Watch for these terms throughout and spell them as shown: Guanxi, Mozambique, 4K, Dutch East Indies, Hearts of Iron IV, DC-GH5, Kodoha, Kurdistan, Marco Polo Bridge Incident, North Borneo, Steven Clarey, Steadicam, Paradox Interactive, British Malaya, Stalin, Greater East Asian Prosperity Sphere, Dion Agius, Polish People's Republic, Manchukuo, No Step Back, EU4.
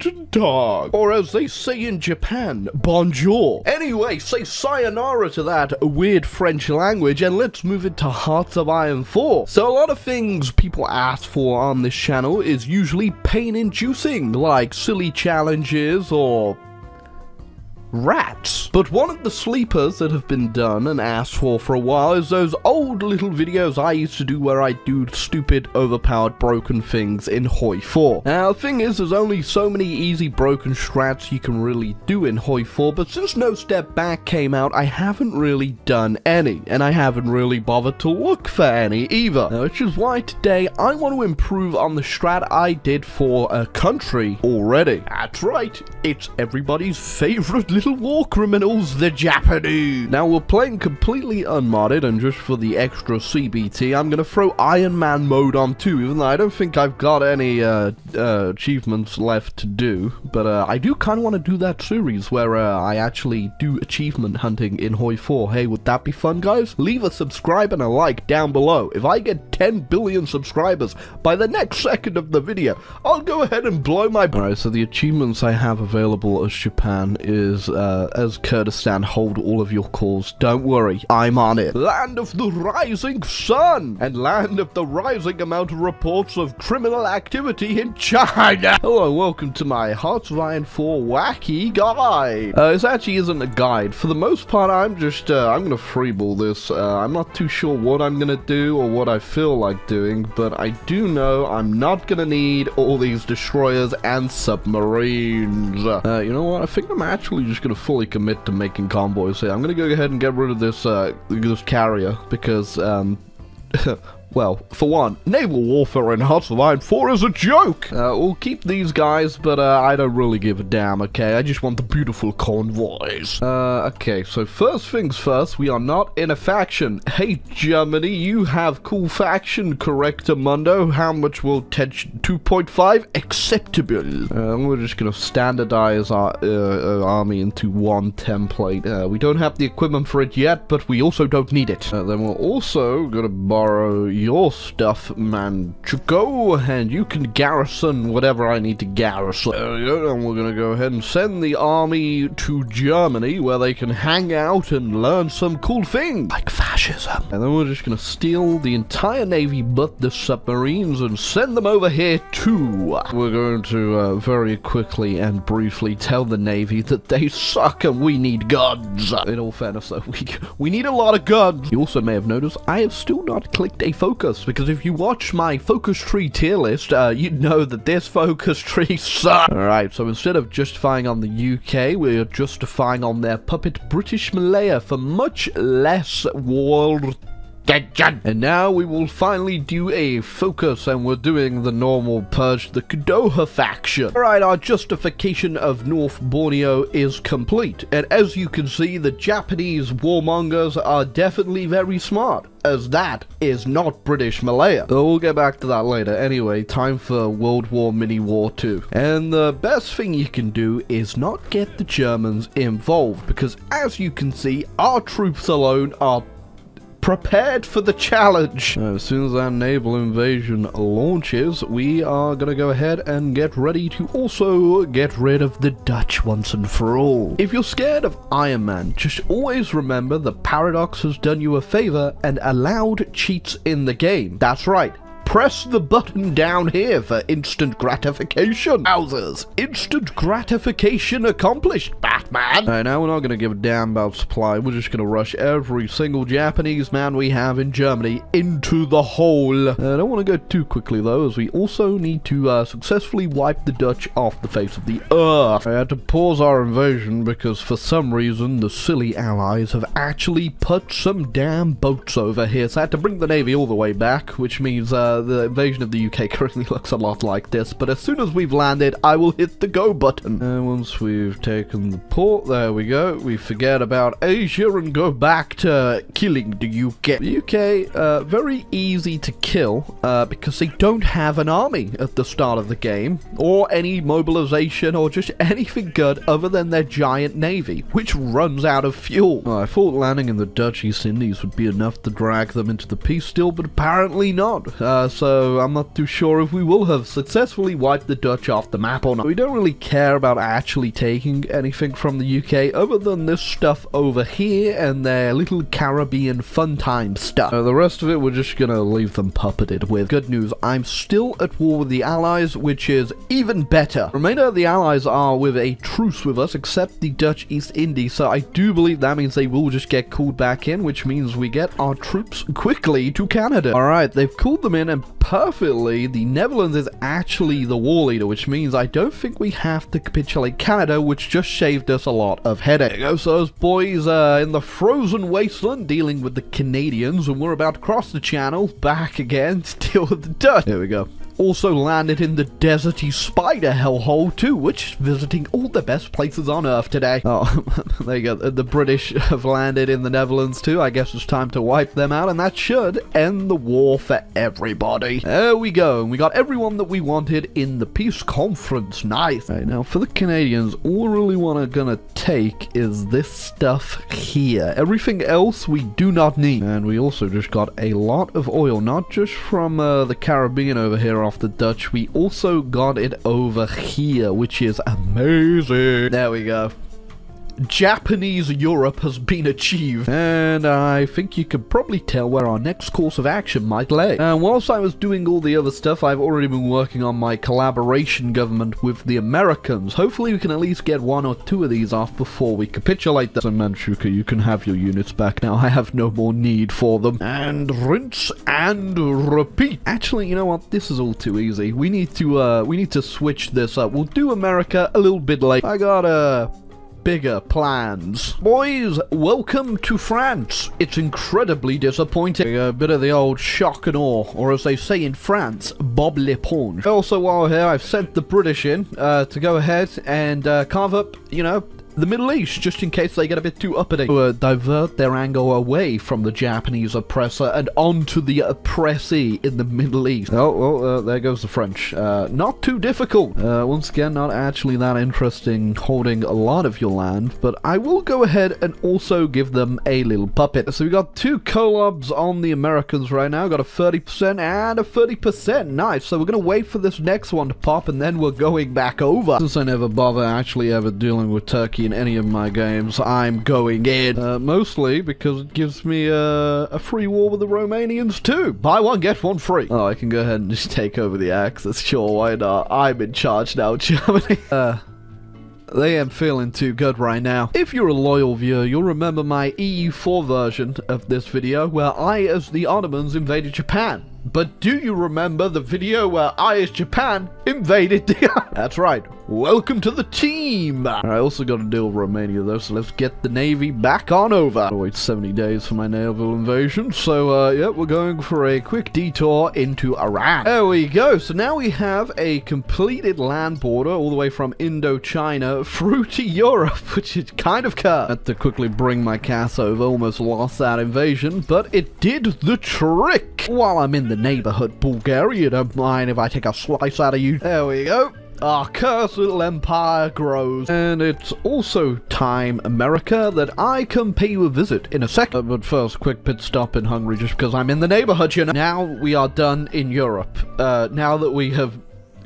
Guten Tag, or as they say in Japan, bonjour. Anyway, say sayonara to that weird French language and let's move it to Hearts of Iron 4. So a lot of things people ask for on this channel is usually pain-inducing, like silly challenges or rats. But one of the sleepers that have been done and asked for a while is those old little videos I used to do where I do stupid, overpowered, broken things in Hoi 4. Now, the thing is, there's only so many easy, broken strats you can really do in Hoi 4, but since No Step Back came out, I haven't really done any, and I haven't really bothered to look for any either. Now, which is why today, I want to improve on the strat I did for a country already. That's right, it's everybody's favorite little war criminals, the Japanese. Now we're playing completely unmodded, and just for the extra CBT, I'm gonna throw Iron Man mode on too, even though I don't think I've got any achievements left to do. But I do kind of want to do that series where I actually do achievement hunting in Hoi 4. Hey, would that be fun, guys? Leave a subscribe and a like down below. If I get 10 billion subscribers by the next second of the video, I'll go ahead and blow my. Alright, so the achievements I have available as Japan is. As Kurdistan, hold all of your calls. Don't worry, I'm on it. Land of the rising sun and land of the rising amount of reports of criminal activity in China. Hello, welcome to my Hearts of Iron 4 wacky guide. This actually isn't a guide. For the most part, I'm just, I'm gonna freeball this. I'm not too sure what I'm gonna do or what I feel like doing, but I do know I'm not gonna need all these destroyers and submarines. You know what? I think I'm actually just gonna fully commit to making convoys here. I'm gonna go ahead and get rid of this this carrier because well, for one, naval warfare in Hearts of Iron 4 is a joke! We'll keep these guys, but I don't really give a damn, okay? I just want the beautiful convoys. Okay, so first things first, we are not in a faction. Hey, Germany, you have cool faction corrector mundo. How much will tension? 2.5? Acceptable. We're just gonna standardize our army into one template. We don't have the equipment for it yet, but we also don't need it. Then we're also gonna borrow your stuff, man. Go and you can garrison whatever I need to garrison. And we're gonna go ahead and send the army to Germany where they can hang out and learn some cool things like fascism. And then we're just gonna steal the entire navy but the submarines and send them over here too. We're going to very quickly and briefly tell the navy that they suck and we need guns. In all fairness though, we need a lot of guns. You also may have noticed I have still not clicked a focus, because if you watch my focus tree tier list, you'd know that this focus tree sucks. Alright, so instead of justifying on the UK, we're justifying on their puppet British Malaya for much less world. And now we will finally do a focus, and we're doing the normal purge, the Kodoha faction. Alright, our justification of North Borneo is complete. And as you can see, the Japanese warmongers are definitely very smart, as that is not British Malaya. So we'll get back to that later. Anyway, time for World War Mini War 2. And the best thing you can do is not get the Germans involved, because as you can see, our troops alone are prepared for the challenge. As soon as our naval invasion launches, we are gonna go ahead and get ready to also get rid of the Dutch once and for all. If you're scared of Iron Man, just always remember that Paradox has done you a favor and allowed cheats in the game. That's right. Press the button down here for instant gratification. Wowzers, instant gratification accomplished, Batman. Alright, now we're not gonna give a damn about supply. We're just gonna rush every single Japanese man we have in Germany into the hole. I don't want to go too quickly though, as we also need to successfully wipe the Dutch off the face of the earth. I had to pause our invasion because for some reason the silly allies have actually put some damn boats over here. So I had to bring the navy all the way back, which means the invasion of the UK currently looks a lot like this, but as soon as we've landed, I will hit the go button. And once we've taken the port, there we go. We forget about Asia and go back to killing the UK. The UK, very easy to kill, because they don't have an army at the start of the game, or any mobilization, or just anything good other than their giant navy, which runs out of fuel. I thought landing in the Dutch East Indies would be enough to drag them into the peace deal, but apparently not. so I'm not too sure if we will have successfully wiped the Dutch off the map or not. We don't really care about actually taking anything from the UK other than this stuff over here and their little Caribbean fun time stuff. The rest of it we're just gonna leave them puppeted with. Good news, I'm still at war with the Allies, which is even better. Remainder of the Allies are with a truce with us except the Dutch East Indies, so I do believe that means they will just get called back in, which means we get our troops quickly to Canada. Alright, they've called them in, and perfectly, the Netherlands is actually the war leader, which means I don't think we have to capitulate Canada, which just saved us a lot of headache. So those boys are in the frozen wasteland dealing with the Canadians, and we're about to cross the channel back again to deal with the Dutch. There we go. Also landed in the deserty spider hellhole too, which is visiting all the best places on Earth today. Oh, there you go. The British have landed in the Netherlands too. I guess it's time to wipe them out, and that should end the war for everybody. There we go. We got everyone that we wanted in the peace conference. Nice. Right, now for the Canadians, all we really gonna take is this stuff here. Everything else we do not need. And we also just got a lot of oil, not just from the Caribbean over here off the Dutch, we also got it over here, which is amazing. There we go. Japanese Europe has been achieved, and I think you could probably tell where our next course of action might lay. And whilst I was doing all the other stuff, I've already been working on my collaboration government with the Americans. Hopefully we can at least get one or two of these off before we capitulate them. So Manchukuo, you can have your units back now. I have no more need for them. And rinse and repeat. Actually, you know what? This is all too easy. We need to switch this up. We'll do America a little bit later. I got a bigger plans. Boys, welcome to France. It's incredibly disappointing. A bit of the old shock and awe, or as they say in France, Bob Le Ponge. Also, while here, I've sent the British in to go ahead and carve up, you know, the Middle East, just in case they get a bit too uppity, to divert their anger away from the Japanese oppressor and onto the oppressee in the Middle East. Oh, well, there goes the French. Not too difficult. Once again, not actually that interesting holding a lot of your land, but I will go ahead and also give them a little puppet. So we got two collabs on the Americans right now. Got a 30% and a 30%. Nice. So we're going to wait for this next one to pop, and then we're going back over. Since I never bother actually ever dealing with Turkey in any of my games, I'm going in. Mostly because it gives me a free war with the Romanians too. Buy one, get one free. Oh, I can go ahead and just take over the Axis. Sure, why not? I'm in charge now, Germany. They ain't feeling too good right now. If you're a loyal viewer, you'll remember my EU4 version of this video where I, as the Ottomans, invaded Japan. But do you remember the video where I, as Japan, invaded the... That's right. Welcome to the team. I also got to deal with Romania, though, so let's get the Navy back on over. I'll wait 70 days for my naval invasion. So, yeah, we're going for a quick detour into Iran. There we go. So now we have a completed land border all the way from Indochina through to Europe, which is kind of cut. I had to quickly bring my cash over. Almost lost that invasion, but it did the trick. While I'm in the neighborhood, Bulgaria, don't mind if I take a slice out of you. There we go. Our cursed little empire grows. And it's also time, America, that I come pay you a visit in a second. But first, quick pit stop in Hungary, just because I'm in the neighborhood, you know. Now we are done in Europe. Now that we have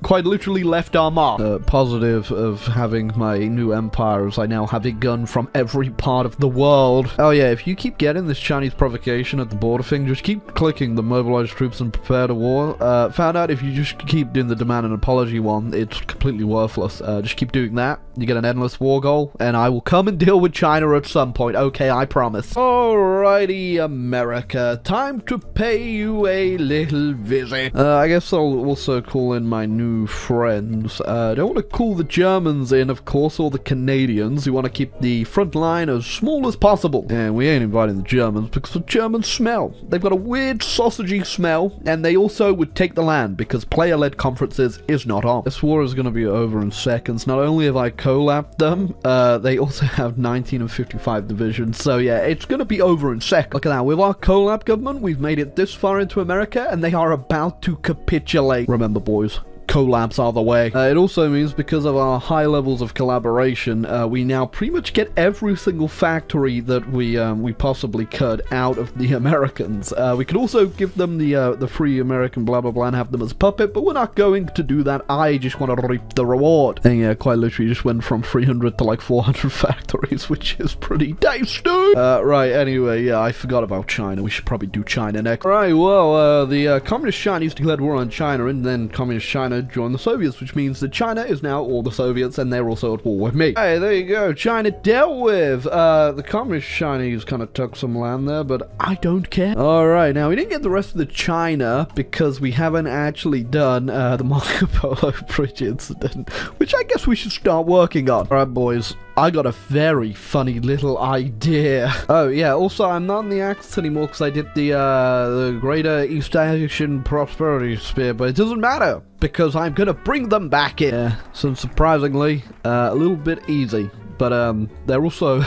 quite literally left our mark. Positive of having my new empire is I now have a gun from every part of the world. Oh yeah, if you keep getting this Chinese provocation at the border thing, just keep clicking the mobilize troops and prepare to war. Found out if you just keep doing the demand an apology one, it's completely worthless. Just keep doing that. You get an endless war goal, and I will come and deal with China at some point. Okay, I promise. Alrighty, America. Time to pay you a little visit. I guess I'll also call in my new friends. I don't want to call the Germans in, of course, or the Canadians. You want to keep the front line as small as possible. And we ain't inviting the Germans because the Germans smell. They've got a weird sausagey smell, and they also would take the land because player-led conferences is not on. This war is going to be over in seconds. Not only have I collabed them, they also have 19 and 55 divisions. So yeah, it's going to be over in seconds. Look at that. With our collab government, we've made it this far into America, and they are about to capitulate. Remember, boys, collapse out of the way. It also means because of our high levels of collaboration, we now pretty much get every single factory that we possibly could out of the Americans. We could also give them the free American blah blah blah and have them as puppet, but we're not going to do that. I just want to reap the reward. And yeah, quite literally just went from 300 to like 400 factories, which is pretty tasty. Right, anyway, yeah, I forgot about China. We should probably do China next. Right, well, the Communist Chinese declared war on China, and then Communist China joined the Soviets, which means that China is now all the Soviets, and they're also at war with me. Hey, there you go. China dealt with. The Communist Chinese kind of took some land there, but I don't care. All right, now we didn't get the rest of the China because we haven't actually done the Marco Polo Bridge Incident, which I guess we should start working on. All right, boys. I got a very funny little idea. Oh, yeah, also, I'm not in the Axis anymore because I did the Greater East Asian Prosperity Sphere, but it doesn't matter because I'm going to bring them back in. Yeah, so surprisingly, a little bit easy, but they're also,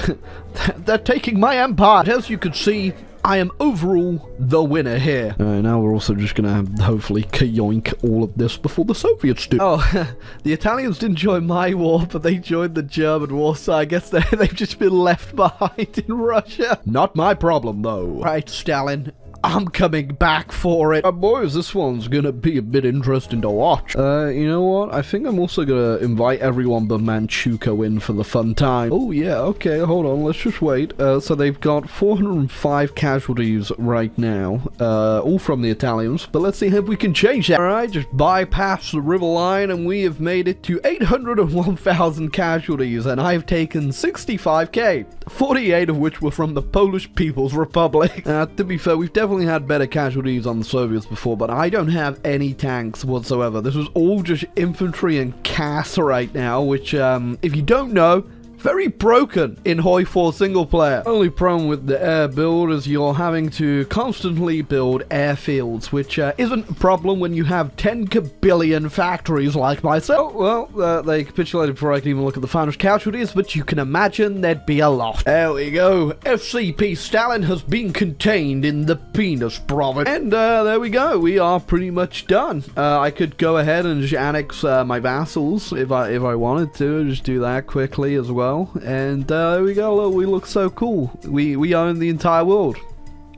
they're taking my empire. As you can see, I am overall the winner here. All right, now we're also just going to have, hopefully, kayoink all of this before the Soviets do. Oh, the Italians didn't join my war, but they joined the German war, so I guess they've just been left behind in Russia. Not my problem, though. Right, Stalin. I'm coming back for it. Boys, this one's gonna be a bit interesting to watch. You know what? I think I'm also gonna invite everyone but Manchukuo in for the fun time. Oh, yeah, okay, hold on, let's just wait. So they've got 405 casualties right now, all from the Italians, but let's see if we can change that. All right, just bypass the river line, and we have made it to 801,000 casualties, and I've taken 65K, 48 of which were from the Polish People's Republic. To be fair, we've definitely had better casualties on the Soviets before, but I don't have any tanks whatsoever. This is all just infantry and CAS right now, which, if you don't know, very broken in Hoi 4 single player. Only problem with the air build is you're having to constantly build airfields, which isn't a problem when you have 10 billion factories like myself. Oh, well, they capitulated before I could even look at the final casualties, but you can imagine there'd be a lot. There we go. FCP Stalin has been contained in the penis province. And there we go. We are pretty much done. I could go ahead and just annex my vassals if I wanted to. Just do that quickly as well. And there we go. Look, we look so cool. We own the entire world,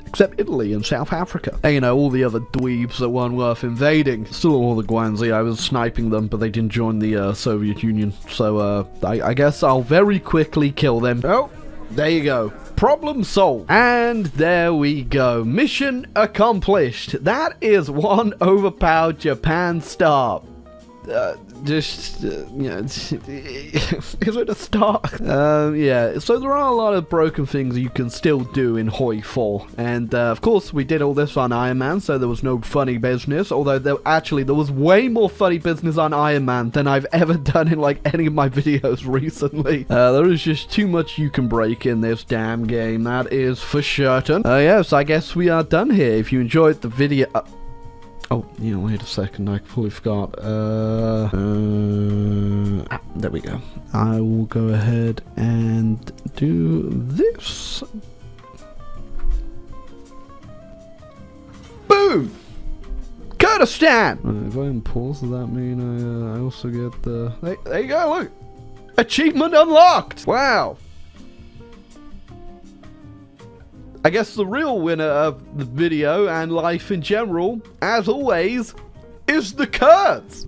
except Italy and South Africa. And, you know, all the other dweebs that weren't worth invading. Still all the Guanxi, I was sniping them, but they didn't join the Soviet Union. So I guess I'll very quickly kill them. Oh, there you go. Problem solved. And there we go. Mission accomplished. That is one overpowered Japan star. You know, is it a start? Yeah, so there are a lot of broken things you can still do in Hoi 4, and of course we did all this on Iron Man, so there was no funny business, although there was way more funny business on Iron Man than I've ever done in like any of my videos recently. There is just too much you can break in this damn game, that is for certain. Yeah, so I guess we are done here. If you enjoyed the video... Oh, you know, wait a second, I fully forgot. There we go. I will go ahead and do this. Boom! Kurdistan! Right, if I unpause, does that mean I also get the... There you go, look! Achievement unlocked! Wow! I guess the real winner of the video and life in general, as always, is the Kurds.